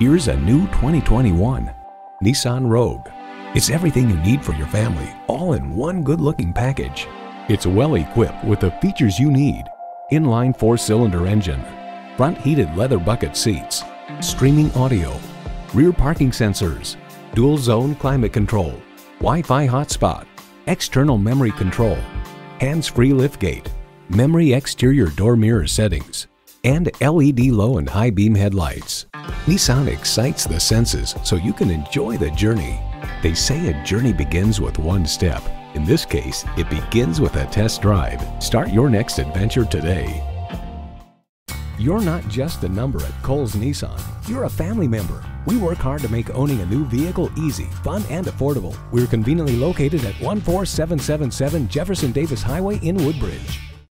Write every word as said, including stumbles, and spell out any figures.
Here's a new twenty twenty-one Nissan Rogue. It's everything you need for your family, all in one good-looking package. It's well equipped with the features you need: inline four-cylinder engine, front heated leather bucket seats, streaming audio, rear parking sensors, dual zone climate control, Wi-Fi hotspot, external memory control, hands-free liftgate, memory exterior door mirror settings, and L E D low and high beam headlights. Nissan excites the senses so you can enjoy the journey. They say a journey begins with one step. In this case, it begins with a test drive. Start your next adventure today. You're not just a number at Cowles Nissan. You're a family member. We work hard to make owning a new vehicle easy, fun, and affordable. We're conveniently located at one four seven seven seven Jefferson Davis Highway in Woodbridge.